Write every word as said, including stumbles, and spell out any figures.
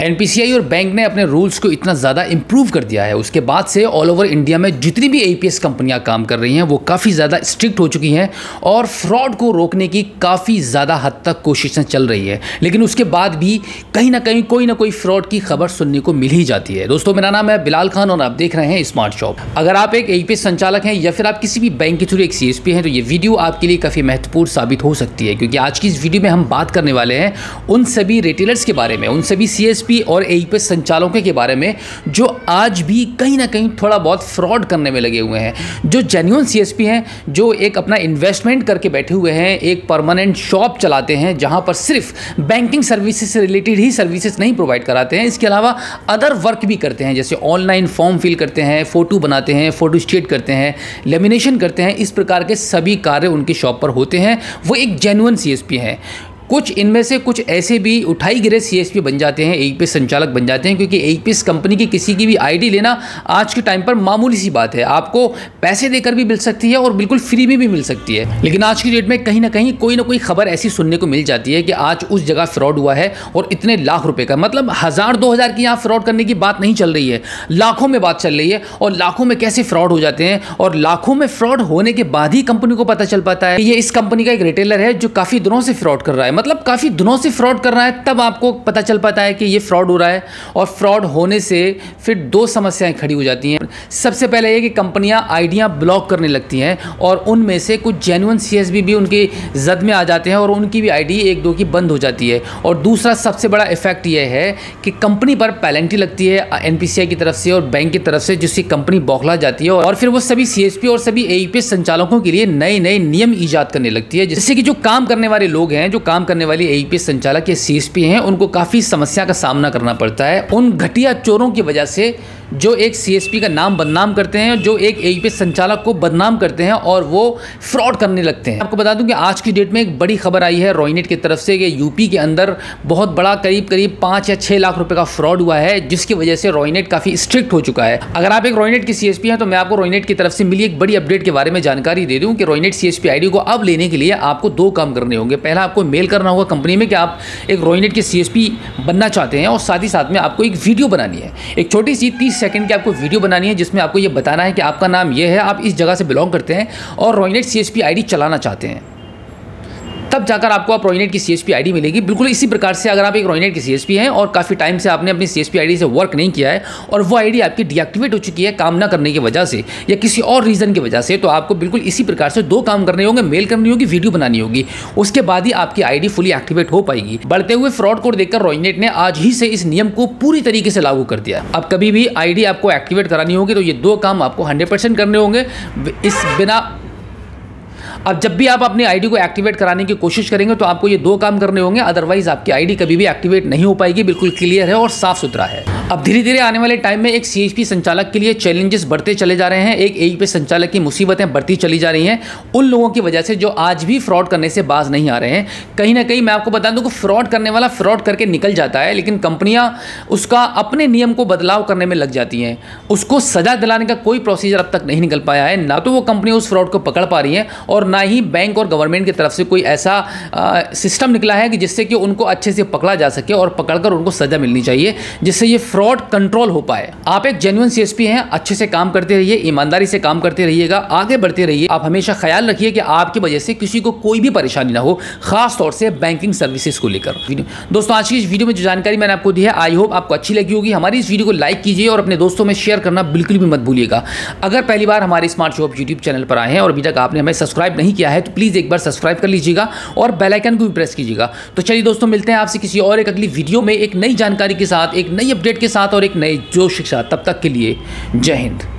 NPCI और bank ने अपने रूल्स को इतना ज़्यादा इम्प्रूव कर दिया है, उसके बाद से ऑल ओवर इंडिया में जितनी भी एईपीएस कंपनियां काम कर रही हैं वो काफ़ी ज़्यादा स्ट्रिक्ट हो चुकी हैं और फ्रॉड को रोकने की काफ़ी ज़्यादा हद तक कोशिशें चल रही है। लेकिन उसके बाद भी कहीं ना कहीं कोई ना कोई फ्रॉड की खबर सुनने को मिल ही जाती है। दोस्तों, मेरा नाम है बिलाल खान और आप देख रहे हैं स्मार्ट शॉप। अगर आप एक एईपीएस संचालक हैं या फिर आप किसी भी बैंक के थ्रू एक सीएसपी हैं तो ये वीडियो आपके लिए काफ़ी महत्वपूर्ण साबित हो सकती है, क्योंकि आज की इस वीडियो में हम बात करने वाले हैं उन सभी रिटेलर्स के बारे में, उन सभी सीएसपी और एईपीएस संचालकों के बारे में जो आज भी कहीं ना कहीं थोड़ा बहुत फ्रॉड करने में लगे हुए हैं, जो जेन्युइन सीएसपी हैं, जो एक अपना इन्वेस्टमेंट करके बैठे हुए हैं, एक परमानेंट शॉप चलाते हैं जहां पर सिर्फ बैंकिंग सर्विसेज से रिलेटेड ही सर्विसेज नहीं प्रोवाइड कराते हैं, इसके अलावा अदर वर्क भी करते हैं, जैसे ऑनलाइन फॉर्म फिल करते हैं, फ़ोटो बनाते हैं, फ़ोटो स्टेट करते हैं, लेमिनेशन करते हैं। इस प्रकार के सभी कार्य उनकी शॉप पर होते हैं। वो एक जेन्युइन सीएसपी हैं। कुछ इनमें से कुछ ऐसे भी उठाई गिरे सीएसपी बन जाते हैं, एईपीएस संचालक बन जाते हैं, क्योंकि एईपीएस कंपनी की किसी की भी आईडी लेना आज के टाइम पर मामूली सी बात है। आपको पैसे देकर भी मिल सकती है और बिल्कुल फ्री में भी मिल सकती है, लेकिन आज की डेट में कहीं ना कहीं कोई ना कोई खबर ऐसी सुनने को मिल जाती है कि आज उस जगह फ्रॉड हुआ है और इतने लाख रुपये का, मतलब हज़ार दो हज़ार की यहाँ फ्रॉड करने की बात नहीं चल रही है, लाखों में बात चल रही है। और लाखों में कैसे फ्रॉड हो जाते हैं और लाखों में फ्रॉड होने के बाद ही कंपनी को पता चल पाता है। ये इस कंपनी का एक रिटेलर है जो काफ़ी दिनों से फ्रॉड कर रहा है, मतलब काफ़ी दिनों से फ्रॉड कर रहा है, तब आपको पता चल पाता है कि ये फ्रॉड हो रहा है। और फ्रॉड होने से फिर दो समस्याएं खड़ी हो जाती हैं। सबसे पहले ये कि कंपनियां आईडियां ब्लॉक करने लगती हैं और उनमें से कुछ जेन्युइन सीएसपी भी उनकी जद में आ जाते हैं और उनकी भी आईडी एक दो की बंद हो जाती है। और दूसरा सबसे बड़ा इफेक्ट ये है कि कंपनी पर पेनल्टी लगती है एनपीसीआई की तरफ से और बैंक की तरफ से, जिससे कंपनी बौखला जाती है और फिर वो सभी सीएसपी और सभी एईपीएस संचालकों के लिए नए नए नियम ईजाद करने लगती है, जिससे कि जो काम करने वाले लोग हैं, जो काम करने वाली एईपीएस संचालक या सीएसपी हैं, उनको काफ़ी समस्या का सामना करना पड़ता है उन घटिया चोरों की वजह से जो एक सीएसपी का नाम बदनाम करते हैं, जो एक एईपीएस संचालक को बदनाम करते हैं और वो फ्रॉड करने लगते हैं। आपको बता दूं कि आज की डेट में एक बड़ी खबर आई है रॉयनेट की तरफ से कि यूपी के अंदर बहुत बड़ा करीब करीब पाँच या छः लाख रुपये का फ्रॉड हुआ है, जिसकी वजह से रॉयनेट काफ़ी स्ट्रिक्ट हो चुका है। अगर आप एक रॉयनेट की सीएसपी हैं तो मैं आपको रॉयनेट की तरफ से मिली एक बड़ी अपडेट के बारे में जानकारी दे दूँ कि रॉयनेट सीएसपी आईडी को अब लेने के लिए आपको दो काम करने होंगे। पहला, आपको मेल करना होगा कंपनी में कि आप एक रॉयनेट के सीएसपी बनना चाहते हैं, और साथ ही साथ में आपको एक वीडियो बनानी है, एक छोटी सी तीस सेकंड की आपको वीडियो बनानी है जिसमें आपको ये बताना है कि आपका नाम ये है, आप इस जगह से बिलोंग करते हैं और रॉयनेट सीएसपी आईडी चलाना चाहते हैं। तब जाकर आपको आप रॉयनेट की सीएसपी आईडी मिलेगी। बिल्कुल इसी प्रकार से अगर आप एक रॉयनेट की सीएसपी हैं और काफ़ी टाइम से आपने अपनी सीएसपी आईडी से वर्क नहीं किया है और वो आईडी आपकी डीएक्टिवेट हो चुकी है काम ना करने की वजह से या किसी और रीज़न की वजह से, तो आपको बिल्कुल इसी प्रकार से दो काम करने होंगे, मेल करनी होगी, वीडियो बनानी होगी, उसके बाद ही आपकी आईडी फुली एक्टिवेट हो पाएगी। बढ़ते हुए फ्रॉड को देखकर रॉयनेट ने आज ही से इस नियम को पूरी तरीके से लागू कर दिया। अब कभी भी आईडी आपको एक्टिवेट करानी होगी तो ये दो काम आपको हंड्रेड परसेंट करने होंगे। इस बिना अब जब भी आप अपनी आईडी को एक्टिवेट कराने की कोशिश करेंगे तो आपको ये दो काम करने होंगे, अदरवाइज आपकी आईडी कभी भी एक्टिवेट नहीं हो पाएगी। बिल्कुल क्लियर है और साफ सुथरा है। अब धीरे धीरे आने वाले टाइम में एक सीएसपी संचालक के लिए चैलेंजेस बढ़ते चले जा रहे हैं, एक एईपीएस संचालक की मुसीबतें बढ़ती चली जा रही हैं उन लोगों की वजह से जो आज भी फ्रॉड करने से बाज नहीं आ रहे हैं। कहीं ना कहीं मैं आपको बता दूं कि फ्रॉड करने वाला फ्रॉड करके निकल जाता है, लेकिन कंपनियां उसका अपने नियम को बदलाव करने में लग जाती हैं। उसको सजा दिलाने का कोई प्रोसीजर अब तक नहीं निकल पाया है, ना तो वो कंपनी उस फ्रॉड को पकड़ पा रही है और ना ही बैंक और गवर्नमेंट की तरफ से कोई ऐसा आ, सिस्टम निकला है कि जिससे कि उनको अच्छे से पकड़ा जा सके और पकड़कर उनको सज़ा मिलनी चाहिए, जिससे ये फ्रॉड कंट्रोल हो पाए। आप एक जेन्युइन सीएसपी हैं, अच्छे से काम करते रहिए, ईमानदारी से काम करते रहिएगा, आगे बढ़ते रहिए। आप हमेशा ख्याल रखिए कि आपकी वजह से किसी को कोई भी परेशानी ना हो, खास तौर से बैंकिंग सर्विसेज को लेकर। दोस्तों, आज की इस वीडियो में जो जानकारी मैंने आपको दी है, आई होप आपको अच्छी लगी होगी। हमारी इस वीडियो को लाइक कीजिए और अपने दोस्तों में शेयर करना बिल्कुल भी मत भूलिएगा। अगर पहली बार हमारे स्मार्ट शॉप यूट्यूब चैनल पर आए हैं और अभी तक आपने हमें सब्सक्राइब सब्सक्राइब नहीं किया है तो प्लीज़ एक बार सब्सक्राइब कर लीजिएगा और बेल आइकन को भी प्रेस कीजिएगा। तो चलिए दोस्तों, मिलते हैं आपसे किसी और एक अगली वीडियो में, एक नई जानकारी के साथ, एक नई अपडेट के साथ और एक नए जोश के साथ। तब तक के लिए जय हिंद।